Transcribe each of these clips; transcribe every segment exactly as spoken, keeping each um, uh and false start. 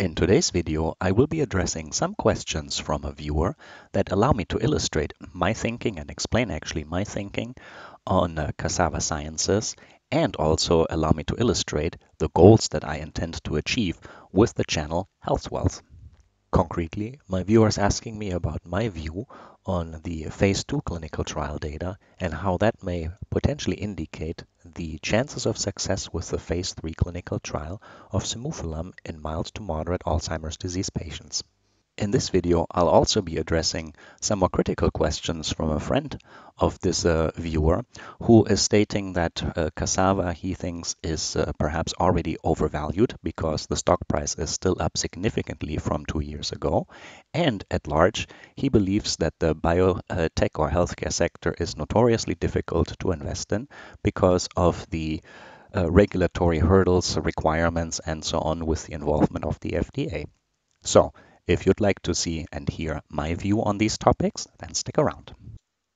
In today's video, I will be addressing some questions from a viewer that allow me to illustrate my thinking and explain actually my thinking on uh, Cassava Sciences, and also allow me to illustrate the goals that I intend to achieve with the channel HealthWealth. Concretely, my viewer is asking me about my view on the phase two clinical trial data and how that may potentially indicate the chances of success with the phase three clinical trial of simufilam in mild to moderate Alzheimer's disease patients. In this video, I'll also be addressing some more critical questions from a friend of this uh, viewer who is stating that uh, cassava, he thinks, is uh, perhaps already overvalued because the stock price is still up significantly from two years ago. And at large, he believes that the biotech or healthcare sector is notoriously difficult to invest in because of the uh, regulatory hurdles, requirements, and so on with the involvement of the F D A. So, if you'd like to see and hear my view on these topics, then stick around.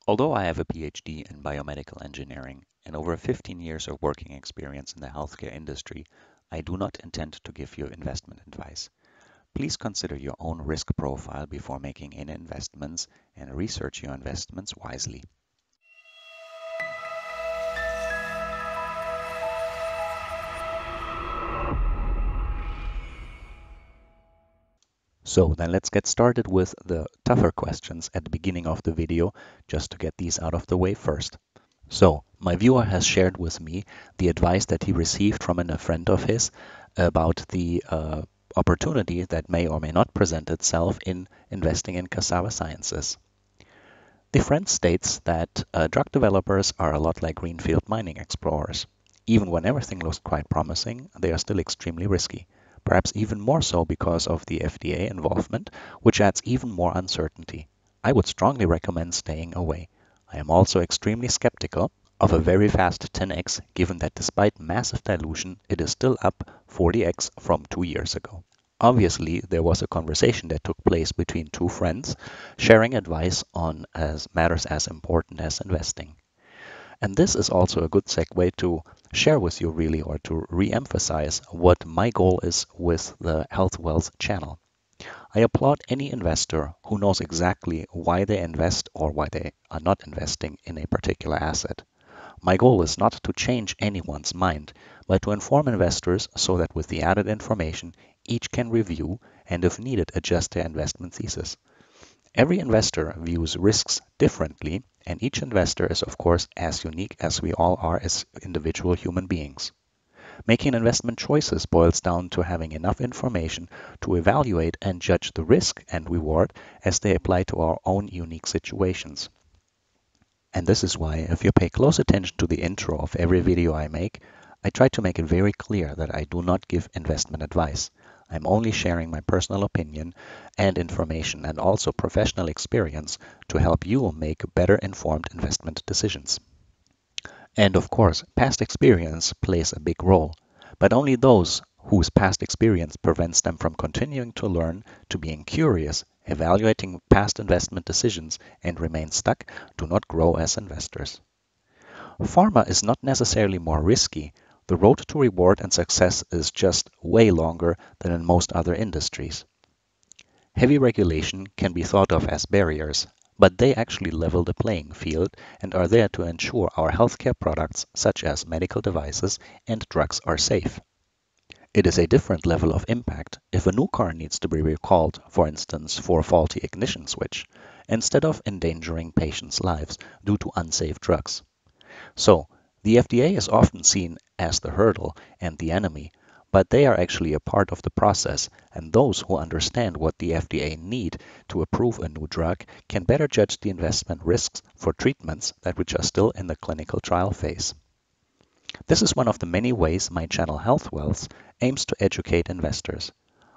Although I have a P H D in biomedical engineering and over fifteen years of working experience in the healthcare industry, I do not intend to give you investment advice. Please consider your own risk profile before making any investments and research your investments wisely. So then let's get started with the tougher questions at the beginning of the video, just to get these out of the way first. So my viewer has shared with me the advice that he received from a friend of his about the uh, opportunity that may or may not present itself in investing in Cassava Sciences. The friend states that uh, drug developers are a lot like greenfield mining explorers. Even when everything looks quite promising, they are still extremely risky. Perhaps even more so because of the F D A involvement, which adds even more uncertainty. I would strongly recommend staying away. I am also extremely skeptical of a very fast ten X, given that despite massive dilution, it is still up forty X from two years ago. Obviously, there was a conversation that took place between two friends, sharing advice on as matters as important as investing. And this is also a good segue to share with you really, or to re-emphasize what my goal is with the HealthWealth channel. I applaud any investor who knows exactly why they invest or why they are not investing in a particular asset. My goal is not to change anyone's mind, but to inform investors so that with the added information, each can review and if needed, adjust their investment thesis. Every investor views risks differently, and each investor is, of course, as unique as we all are as individual human beings. Making investment choices boils down to having enough information to evaluate and judge the risk and reward as they apply to our own unique situations. And this is why, if you pay close attention to the intro of every video I make, I try to make it very clear that I do not give investment advice. I'm only sharing my personal opinion and information and also professional experience to help you make better informed investment decisions. And of course, past experience plays a big role, but only those whose past experience prevents them from continuing to learn, to being curious, evaluating past investment decisions, and remain stuck do not grow as investors. Pharma is not necessarily more risky. The road to reward and success is just way longer than in most other industries. Heavy regulation can be thought of as barriers, but they actually level the playing field and are there to ensure our healthcare products, such as medical devices and drugs, are safe. It is a different level of impact if a new car needs to be recalled, for instance, for a faulty ignition switch, instead of endangering patients' lives due to unsafe drugs. So, the F D A is often seen as the hurdle and the enemy, but they are actually a part of the process, and those who understand what the F D A need to approve a new drug can better judge the investment risks for treatments that which are still in the clinical trial phase. This is one of the many ways my channel HealthWealth aims to educate investors.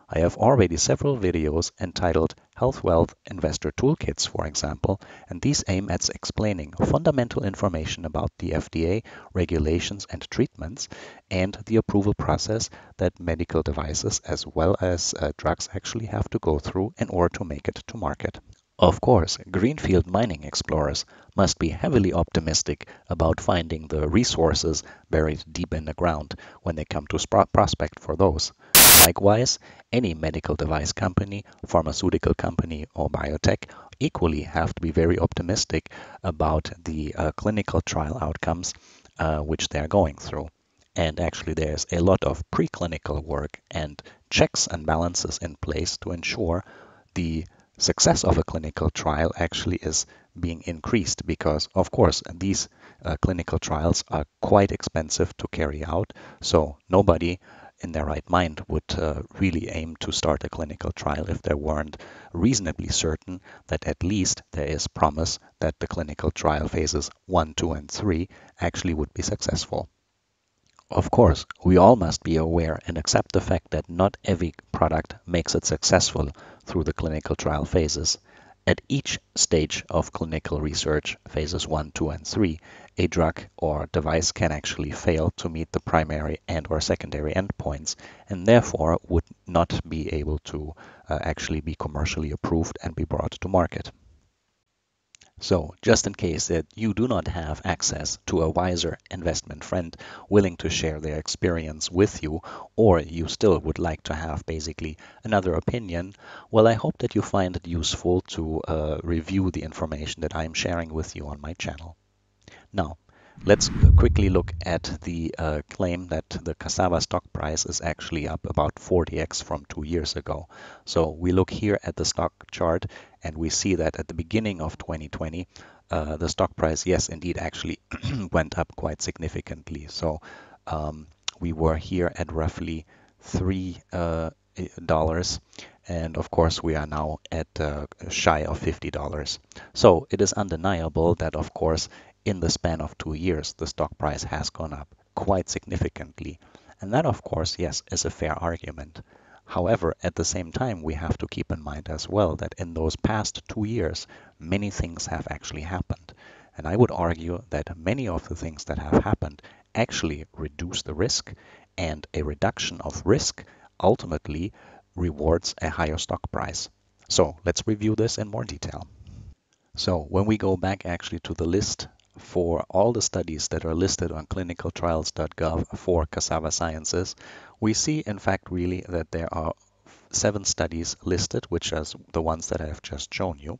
I have already several videos entitled HealthWealth Investor Toolkits, for example, and these aim at explaining fundamental information about the F D A, regulations and treatments, and the approval process that medical devices as well as uh, drugs actually have to go through in order to make it to market. Of course, greenfield mining explorers must be heavily optimistic about finding the resources buried deep in the ground when they come to prospect for those. Likewise, any medical device company, pharmaceutical company, or biotech equally have to be very optimistic about the uh, clinical trial outcomes uh, which they're going through. And actually, there's a lot of preclinical work and checks and balances in place to ensure the success of a clinical trial actually is being increased, because of course these uh, clinical trials are quite expensive to carry out, so nobody in their right mind would uh, really aim to start a clinical trial if they weren't reasonably certain that at least there is promise that the clinical trial phases one, two, and three actually would be successful. Of course, we all must be aware and accept the fact that not every product makes it successful through the clinical trial phases. At each stage of clinical research, phases one, two, and three, a drug or device can actually fail to meet the primary and or secondary endpoints, and therefore would not be able to uh, actually be commercially approved and be brought to market. So, just in case that you do not have access to a wiser investment friend willing to share their experience with you, or you still would like to have basically another opinion, well, I hope that you find it useful to uh, review the information that I'm sharing with you on my channel. Now, let's quickly look at the uh, claim that the cassava stock price is actually up about forty x from two years ago. So we look here at the stock chart and we see that at the beginning of twenty twenty, uh, the stock price, yes, indeed, actually went up quite significantly. So um, we were here at roughly three uh, dollars. And of course, we are now at uh, shy of fifty dollars. So it is undeniable that, of course, in the span of two years, the stock price has gone up quite significantly. And that, of course, yes, is a fair argument. However, at the same time, we have to keep in mind as well that in those past two years, many things have actually happened. And I would argue that many of the things that have happened actually reduce the risk, and a reduction of risk ultimately rewards a higher stock price. So let's review this in more detail. So when we go back actually to the list for all the studies that are listed on clinical trials dot gov for cassava sciences, we see in fact really that there are seven studies listed, which are the ones that I have just shown you.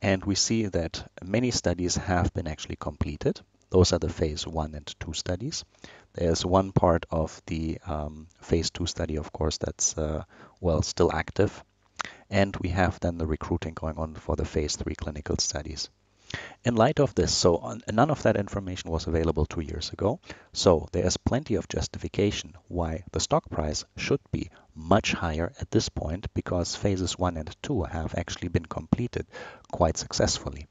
And we see that many studies have been actually completed. Those are the phase one and two studies. There's one part of the um, phase two study, of course, that's uh, well still active. And we have then the recruiting going on for the phase three clinical studies. In light of this, so on, none of that information was available two years ago, so there is plenty of justification why the stock price should be much higher at this point, because phases one and two have actually been completed quite successfully.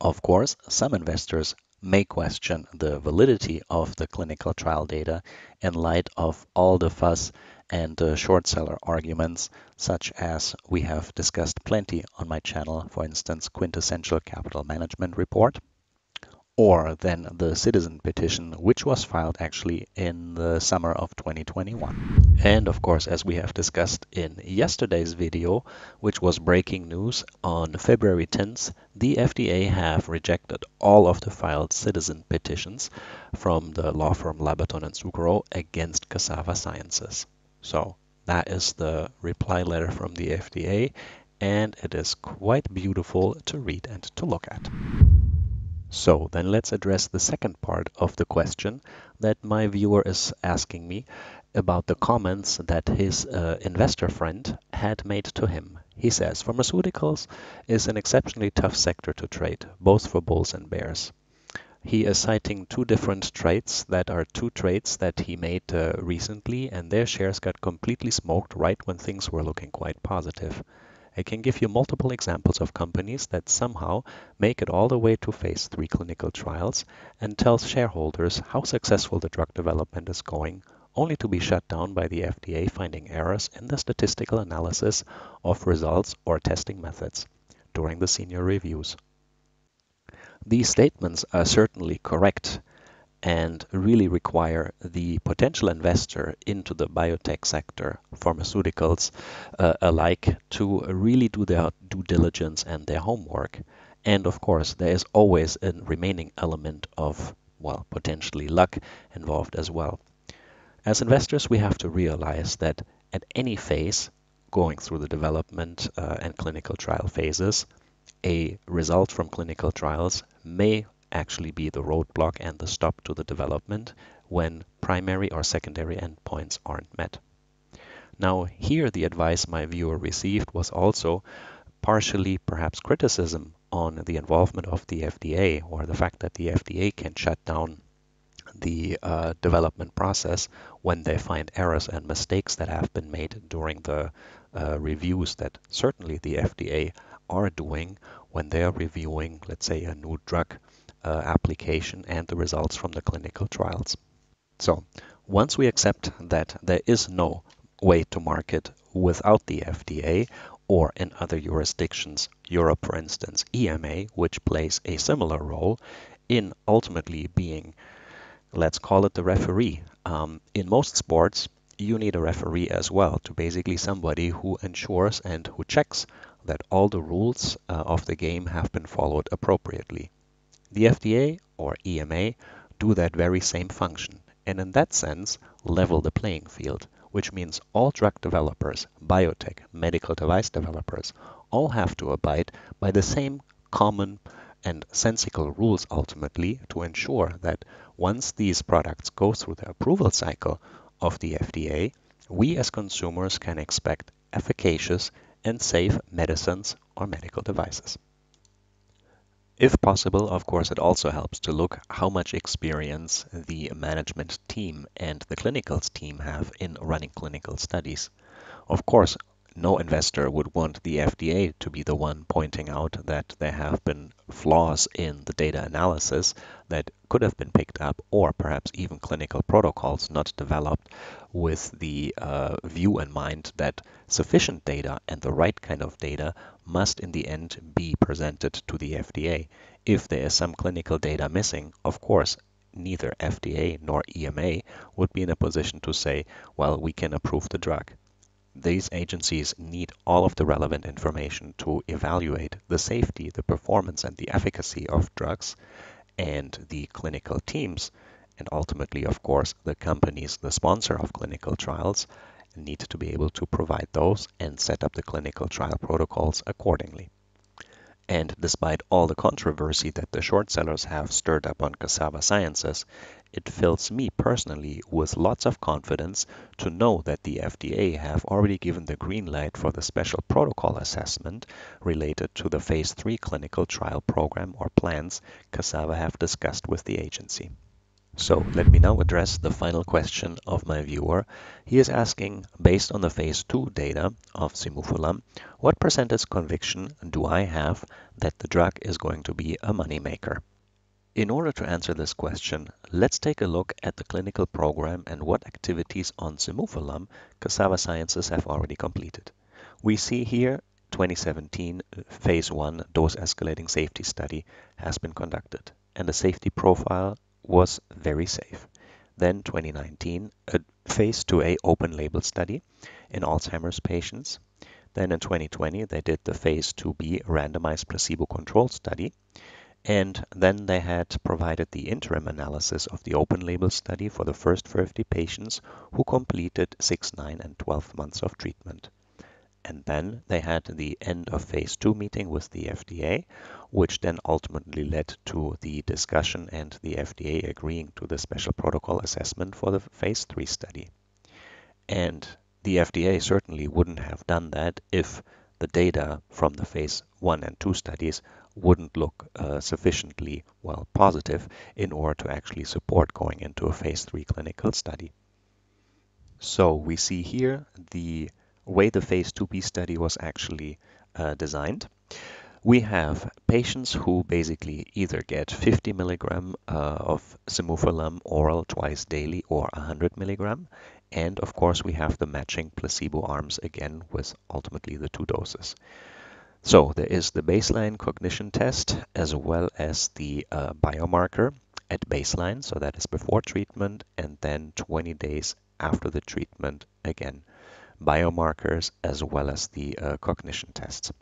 Of course, some investors may question the validity of the clinical trial data in light of all the fuss and uh, short seller arguments, such as we have discussed plenty on my channel, for instance, Quintessential Capital Management report, or then the citizen petition, which was filed actually in the summer of twenty twenty-one. And of course, as we have discussed in yesterday's video, which was breaking news on February tenth, the F D A have rejected all of the filed citizen petitions from the law firm Labaton and Sucharow against Cassava Sciences. So that is the reply letter from the F D A, and it is quite beautiful to read and to look at. So then let's address the second part of the question that my viewer is asking me about the comments that his uh, investor friend had made to him. He says, pharmaceuticals is an exceptionally tough sector to trade, both for bulls and bears. He is citing two different trades that are two trades that he made uh, recently, and their shares got completely smoked right when things were looking quite positive. I can give you multiple examples of companies that somehow make it all the way to phase three clinical trials and tell shareholders how successful the drug development is going, only to be shut down by the F D A finding errors in the statistical analysis of results or testing methods during the senior reviews. These statements are certainly correct and really require the potential investor into the biotech sector, pharmaceuticals uh, alike, to really do their due diligence and their homework. And of course, there is always a remaining element of, well, potentially luck involved as well. As investors, we have to realize that at any phase going through the development uh, and clinical trial phases, a result from clinical trials may actually be the roadblock and the stop to the development when primary or secondary endpoints aren't met. Now, here the advice my viewer received was also partially perhaps criticism on the involvement of the F D A, or the fact that the F D A can shut down the uh, development process when they find errors and mistakes that have been made during the uh, reviews that certainly the F D A are doing when they are reviewing, let's say, a new drug uh, application and the results from the clinical trials. So once we accept that there is no way to market without the F D A, or in other jurisdictions, Europe for instance, E M A, which plays a similar role in ultimately being, let's call it, the referee. Um, in most sports, you need a referee as well, to basically somebody who ensures and who checks that all the rules uh, of the game have been followed appropriately. The F D A or E M A do that very same function, and in that sense, level the playing field, which means all drug developers, biotech, medical device developers, all have to abide by the same common and sensical rules ultimately to ensure that once these products go through the approval cycle of the F D A, we as consumers can expect efficacious and safe medicines or medical devices. If possible, of course, it also helps to look how much experience the management team and the clinicals team have in running clinical studies. Of course, no investor would want the F D A to be the one pointing out that there have been flaws in the data analysis that could have been picked up, or perhaps even clinical protocols not developed with the uh, view in mind that sufficient data and the right kind of data must in the end be presented to the F D A. If there is some clinical data missing, of course, neither F D A nor E M A would be in a position to say, well, we can approve the drug. These agencies need all of the relevant information to evaluate the safety, the performance, and the efficacy of drugs, and the clinical teams, and ultimately, of course, the companies, the sponsor of clinical trials, need to be able to provide those and set up the clinical trial protocols accordingly. And despite all the controversy that the short sellers have stirred up on Cassava Sciences, it fills me personally with lots of confidence to know that the F D A have already given the green light for the special protocol assessment related to the phase three clinical trial program or plans Cassava have discussed with the agency. So let me now address the final question of my viewer. He is asking, based on the phase two data of simufilam, what percentage conviction do I have that the drug is going to be a moneymaker? In order to answer this question, let's take a look at the clinical program and what activities on simufilam Cassava Sciences have already completed. We see here twenty seventeen phase one dose escalating safety study has been conducted, and the safety profile was very safe. Then twenty nineteen, a phase two A open label study in Alzheimer's patients. Then in twenty twenty, they did the phase two B randomized placebo-controlled study. And then they had provided the interim analysis of the open label study for the first fifty patients who completed six, nine, and twelve months of treatment. And then they had the end of phase two meeting with the F D A, which then ultimately led to the discussion and the F D A agreeing to the special protocol assessment for the phase three study. And the F D A certainly wouldn't have done that if the data from the phase one and two studies wouldn't look uh, sufficiently, well, positive in order to actually support going into a phase three clinical study. So we see here the way the phase two B study was actually uh, designed. We have patients who basically either get fifty milligram uh, of simufilam oral twice daily or one hundred milligram. And of course, we have the matching placebo arms again with ultimately the two doses. So there is the baseline cognition test as well as the uh, biomarker at baseline. So that is before treatment and then twenty days after the treatment again. Biomarkers as well as the uh, cognition tests.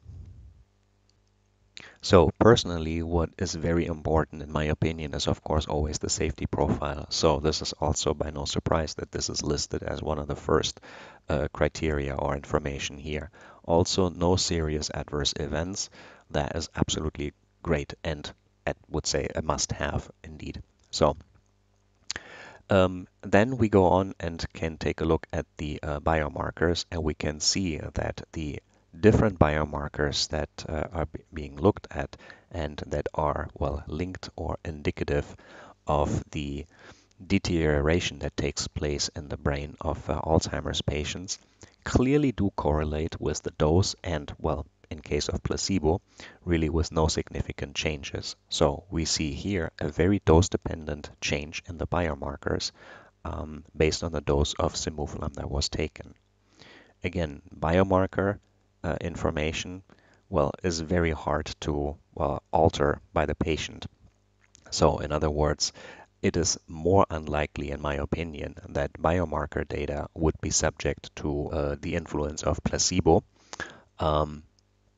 So personally, what is very important in my opinion is of course always the safety profile. So this is also by no surprise that this is listed as one of the first uh, criteria or information here. Also, no serious adverse events. That is absolutely great and I would say a must-have indeed. So um, then we go on and can take a look at the uh, biomarkers, and we can see that the different biomarkers that uh, are being looked at and that are well linked or indicative of the deterioration that takes place in the brain of uh, Alzheimer's patients clearly do correlate with the dose and, well, in case of placebo, really with no significant changes. So we see here a very dose-dependent change in the biomarkers um, based on the dose of simufilam that was taken. Again, biomarker Uh, information, well, is very hard to uh, alter by the patient. So in other words, it is more unlikely, in my opinion, that biomarker data would be subject to uh, the influence of placebo, um,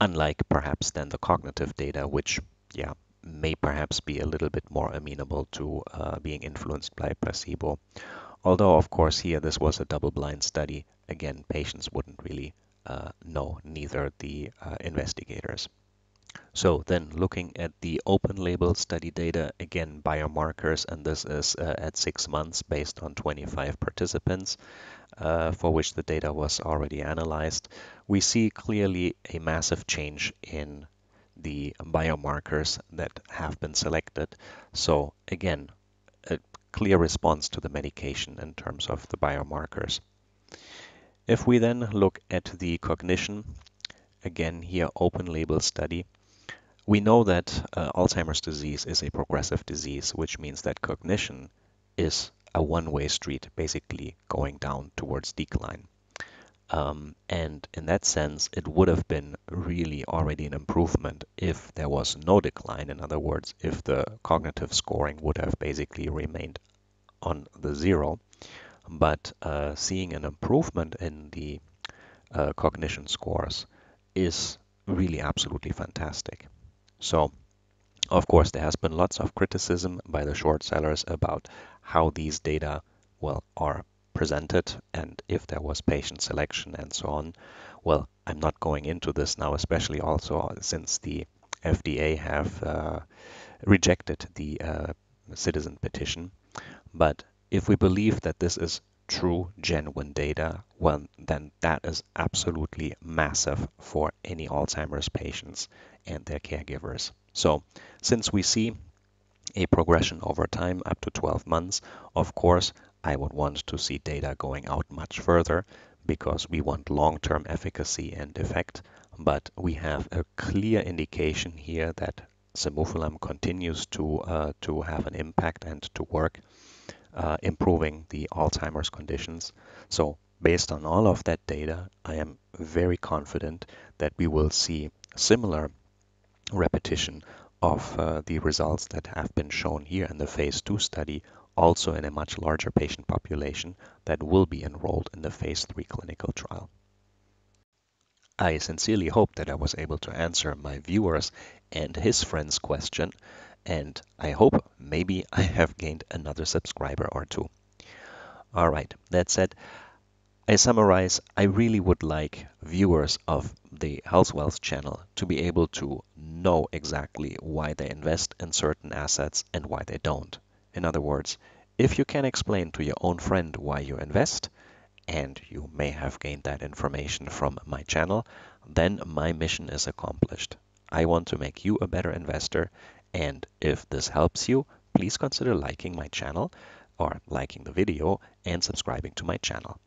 unlike perhaps than the cognitive data, which, yeah, may perhaps be a little bit more amenable to uh, being influenced by placebo. Although, of course, here this was a double-blind study. Again, patients wouldn't really Uh, no, neither the uh, investigators. So then looking at the open label study data, again, biomarkers, and this is uh, at six months based on twenty-five participants uh, for which the data was already analyzed. We see clearly a massive change in the biomarkers that have been selected. So again, a clear response to the medication in terms of the biomarkers. If we then look at the cognition, again here open label study, we know that uh, Alzheimer's disease is a progressive disease, which means that cognition is a one-way street, basically going down towards decline. Um, and in that sense, it would have been really already an improvement if there was no decline. In other words, if the cognitive scoring would have basically remained on the zero. But uh, seeing an improvement in the uh, cognition scores is really absolutely fantastic. So, of course, there has been lots of criticism by the short sellers about how these data, well, are presented and if there was patient selection and so on. Well, I'm not going into this now, especially also since the F D A have uh, rejected the uh, citizen petition. But if we believe that this is true, genuine data, well, then that is absolutely massive for any Alzheimer's patients and their caregivers. So since we see a progression over time up to twelve months, of course, I would want to see data going out much further because we want long-term efficacy and effect. But we have a clear indication here that simufilam continues to, uh, to have an impact and to work, Uh, improving the Alzheimer's conditions. So based on all of that data, I am very confident that we will see similar repetition of uh, the results that have been shown here in the phase two study, also in a much larger patient population that will be enrolled in the phase three clinical trial. I sincerely hope that I was able to answer my viewers and his friend's question, and I hope maybe I have gained another subscriber or two. All right, that said, I summarize, I really would like viewers of the HealthWealth channel to be able to know exactly why they invest in certain assets and why they don't. In other words, if you can explain to your own friend why you invest, and you may have gained that information from my channel, then my mission is accomplished. I want to make you a better investor, and if this helps you, please consider liking my channel or liking the video and subscribing to my channel.